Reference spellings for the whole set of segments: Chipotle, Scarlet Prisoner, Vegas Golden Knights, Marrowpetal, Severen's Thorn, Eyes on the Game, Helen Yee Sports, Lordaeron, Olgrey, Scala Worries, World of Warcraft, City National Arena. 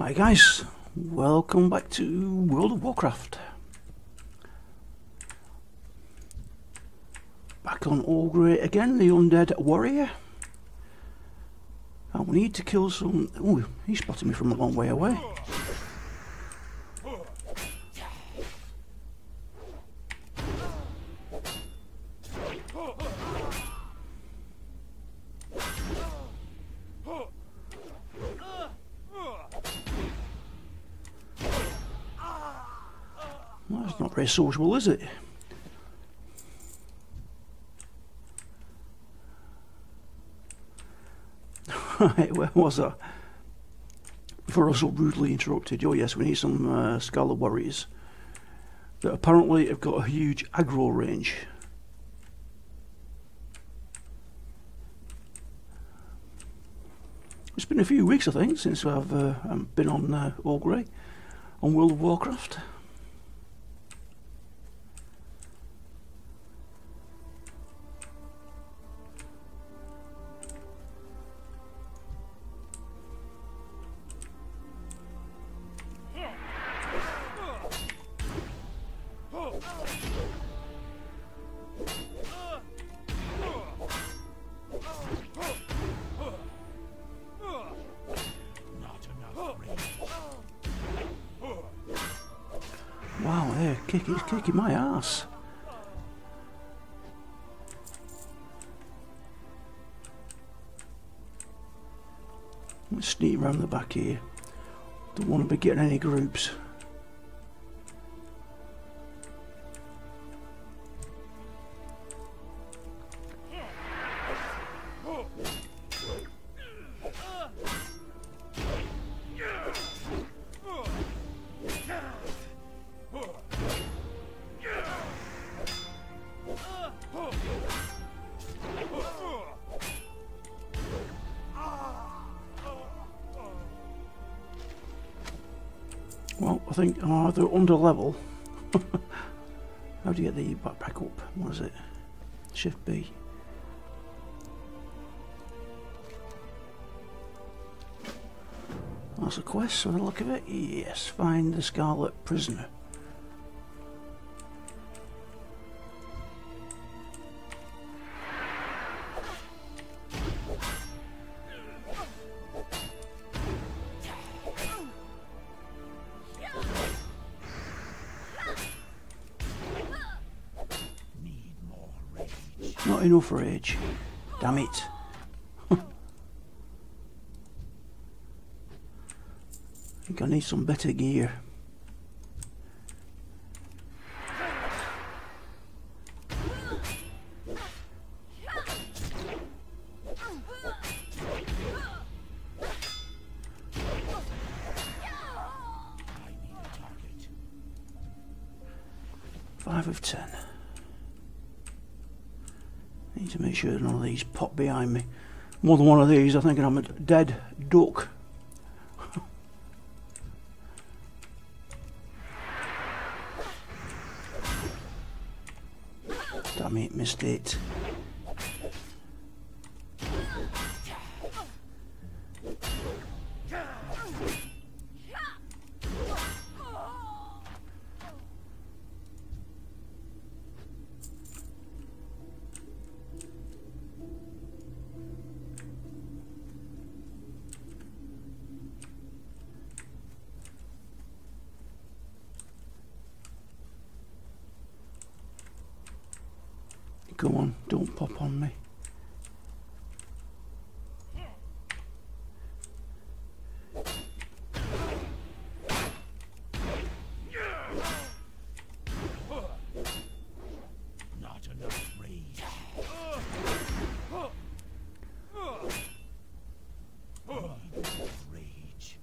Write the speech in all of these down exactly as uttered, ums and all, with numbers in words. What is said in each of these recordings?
Hi guys, welcome back to World of Warcraft. Back on Olgrey again, the undead warrior. And we need to kill some... Oh, he spotted me from a long way away. That's not very sociable, is it? Right, where was I? Before I was so brutally interrupted. Oh yes, we need some uh, Scala Worries that apparently have got a huge aggro range. It's been a few weeks, I think, since I've uh, been on uh, Olgrey on World of Warcraft. Wow, they're kicking, kicking my ass. Let's sneak around the back here. Don't want to be getting any groups. Well, I think oh, they're under level. How do you get the backpack up? What is it? Shift B. That's a quest, so the look of it. Yes, find the Scarlet Prisoner. Not enough rage. Damn it. I think I need some better gear. Five of ten. Need to make sure none of these pop behind me. More than one of these, I think I'm a dead duck. Damn it, missed it. Come on, don't pop on me. Not enough rage. Rage.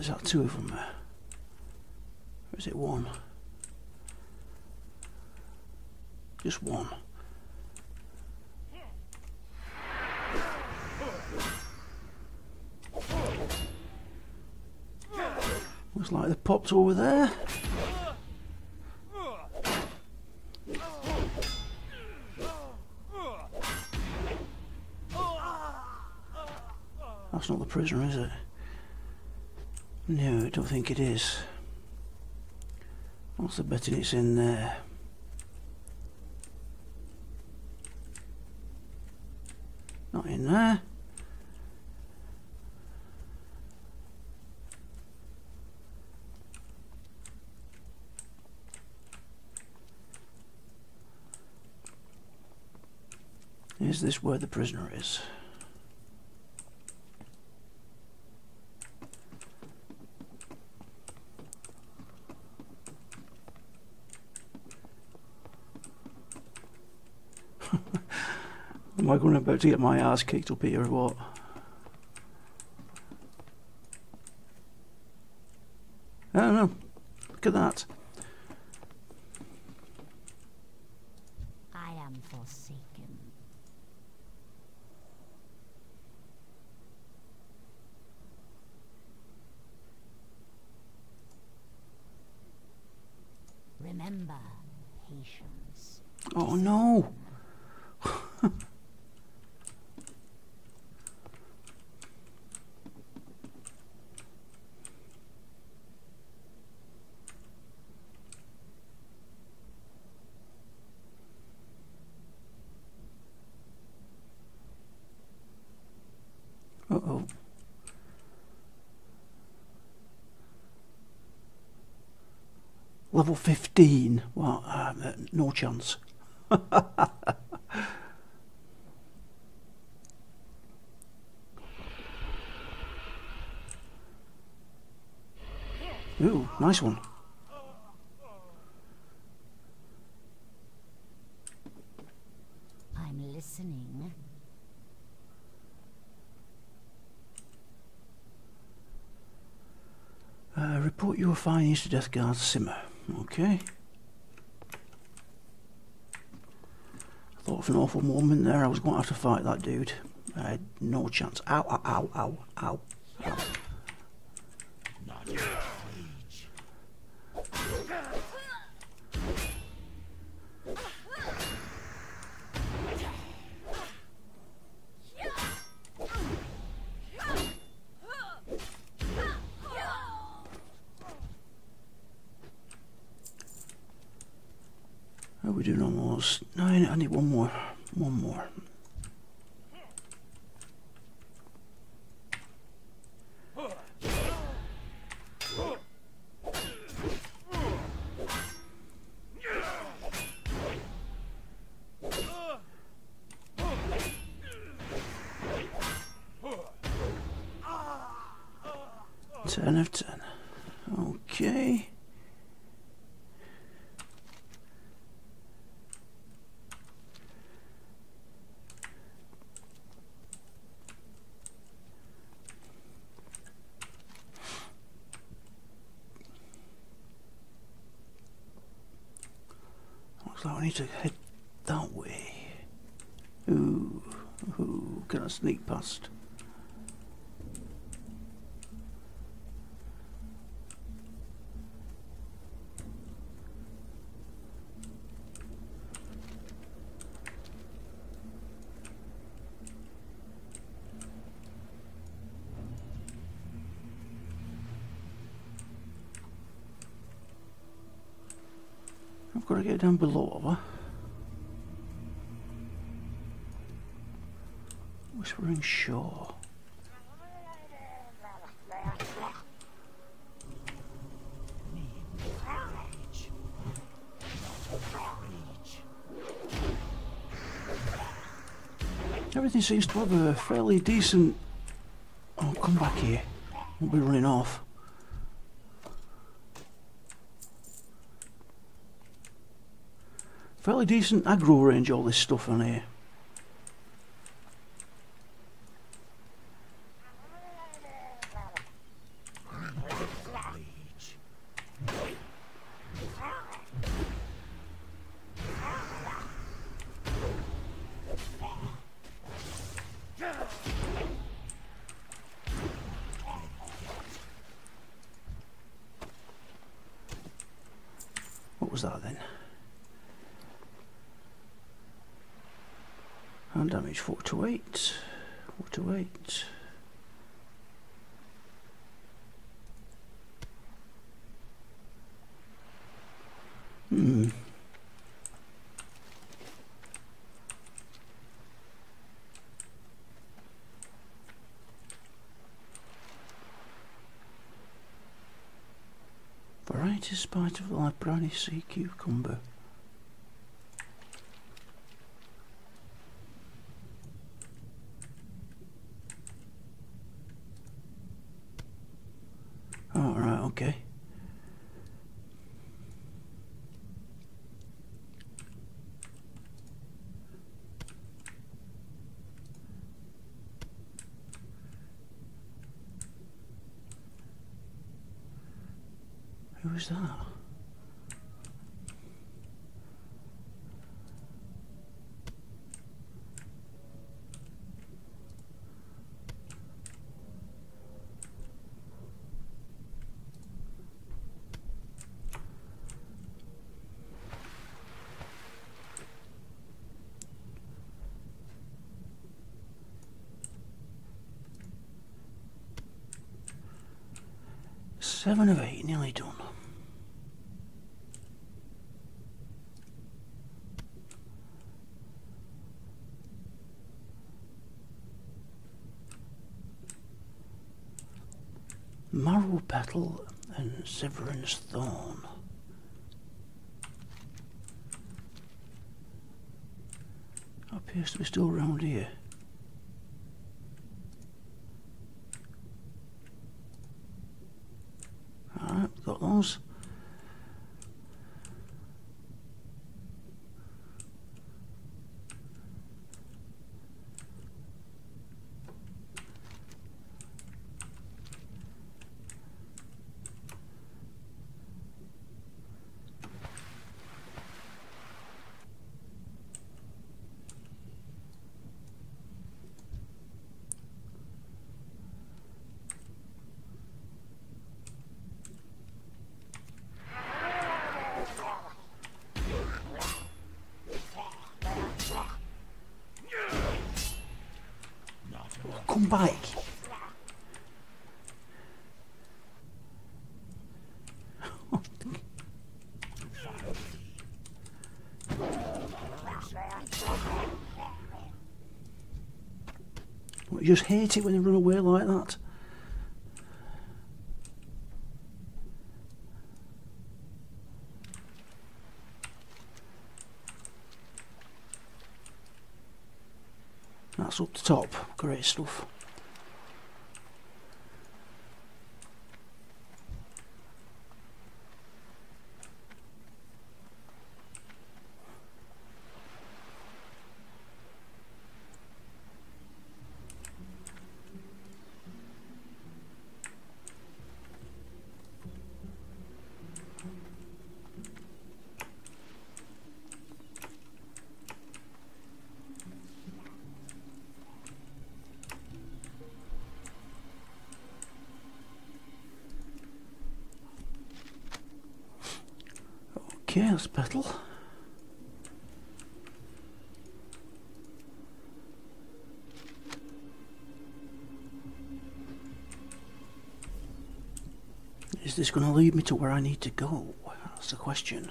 Is that two of them there? Or is it one? Just one. Where's Looks like they've popped over there. That's not the prisoner, is it? No, I don't think it is. What's the betting it's in there? Not in there. Is this where the prisoner is? Am I going about to get my ass kicked up here or what? I don't know. Look at that. I am forsaken. Remember patience. Oh no. Uh-oh. Level fifteen. Well, uh, no chance. Ooh, nice one. I'm listening. Uh, report your findings to Death Guard Simmer. Okay. I thought for an awful moment there I was going to have to fight that dude. I had no chance. Ow, ow, ow, ow, ow. ow. Not yet. We're doing almost nine. I need one more. One more. Ten of ten. Okay. So I need to head that way. Ooh, ooh, can I sneak past? Got to get down below, huh? Whispering Shore. Everything seems to have a fairly decent... Oh, come back here. We'll be running off. Fairly decent aggro range, all this stuff on here. was that then? And damage four to eight. four to eight. Hmm. Variety spite of like brownie sea cucumber. All oh, right, okay. Who's that? Seven of eight, nearly done. Marrowpetal and Severen's Thorn. That appears to be still round here. Alright, got those. Bike. I just hate it when they run away like that. That's up the top. Great stuff. Chaos battle. Is this going to lead me to where I need to go? That's the question.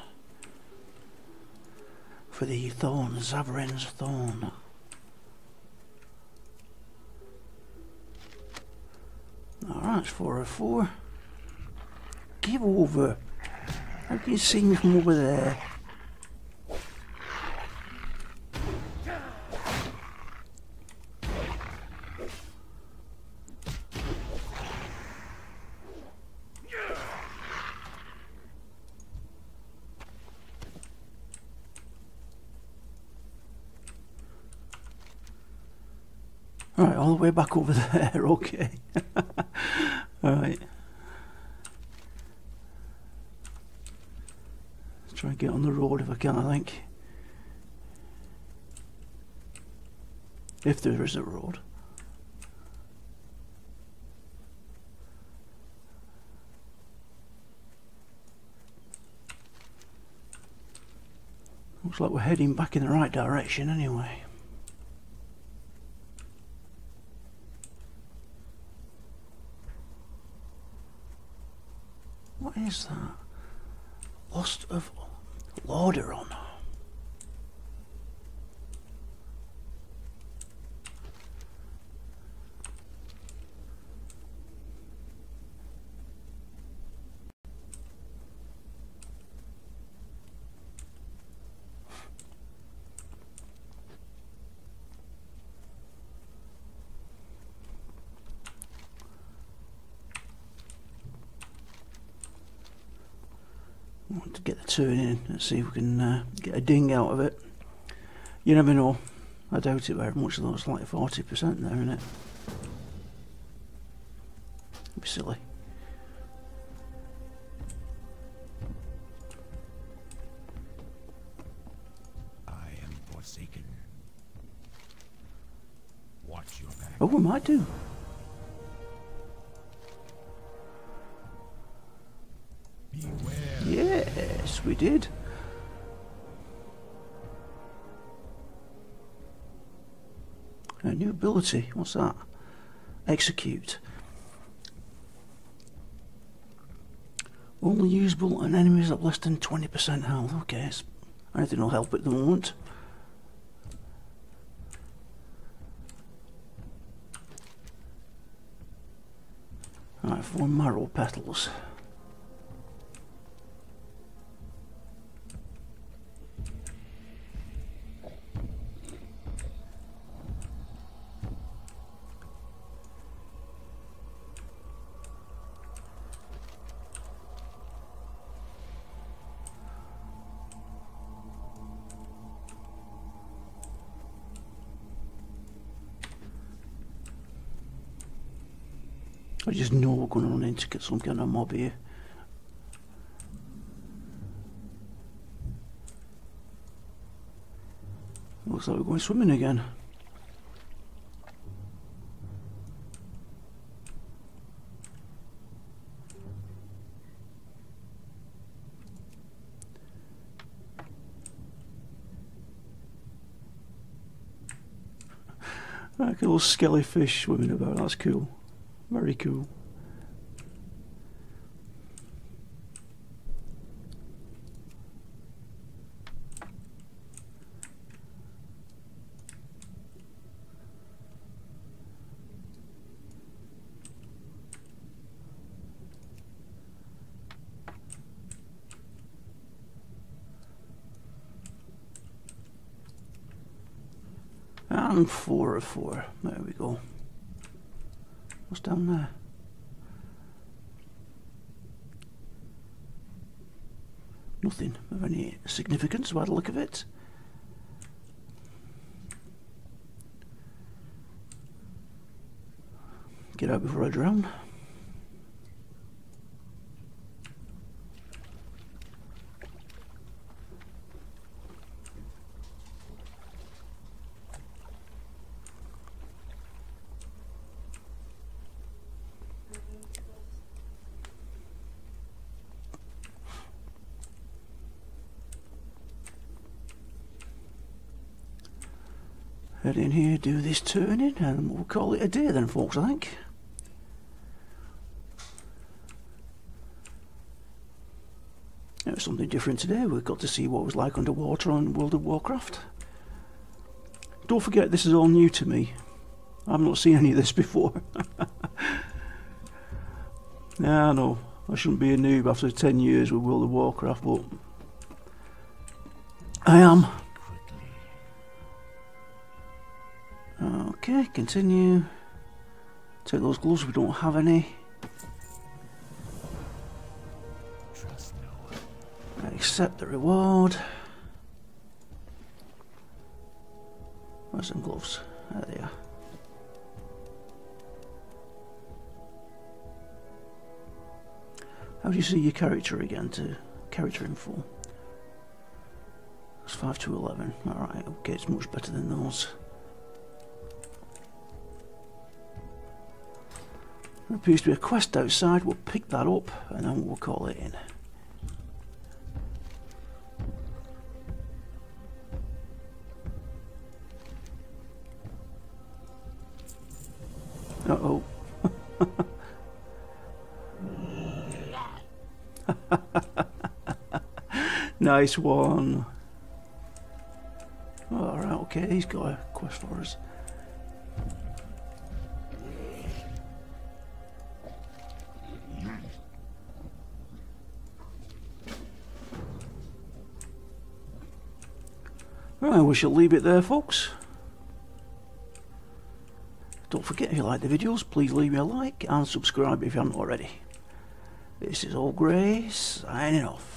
For the Thorn, Severen's Thorn. Alright, it's four oh four. Give over. How can you see me from over there? Alright, all the way back over there, okay. Alright. Try and get on the road if I can, I think. If there is a road. Looks like we're heading back in the right direction anyway. What is that? Lost of Lordaeron. Turn in and see if we can uh, get a ding out of it. You never know. I doubt it very much, though. It's like forty percent there, isn't it? It'd be silly. I am forsaken. Watch your back. Oh, I might do. We did. A new ability. What's that? Execute. Only usable on enemies at less than twenty percent health. Okay, so anything will help at the moment. Alright, four marrow petals. I just know we're going to run in to get some kind of mob here. Looks like we're going swimming again. Like a little skelly fish swimming about, that's cool. Very cool. And four of four. There we go. What's down there? Nothing of any significance by the look of it. Get out before I drown. Head in here, do this turning, and we'll call it a day then, folks, I think. It was something different today. We got to see what it was like underwater on World of Warcraft. Don't forget, this is all new to me. I've not seen any of this before. Nah, no, I shouldn't be a noob after ten years with World of Warcraft, but I am. Okay, continue. Take those gloves, we don't have any. Trust no one. Accept the reward. Where's some gloves? There they are. How do you see your character again to character info? It's five to eleven. Alright, okay, it's much better than those. There appears to be a quest outside, we'll pick that up and then we'll call it in. Uh-oh. Nice one. Alright, okay, he's got a quest for us. Right, we shall leave it there, folks. Don't forget, if you like the videos, please leave me a like and subscribe if you haven't already. This is Olgrey, signing off.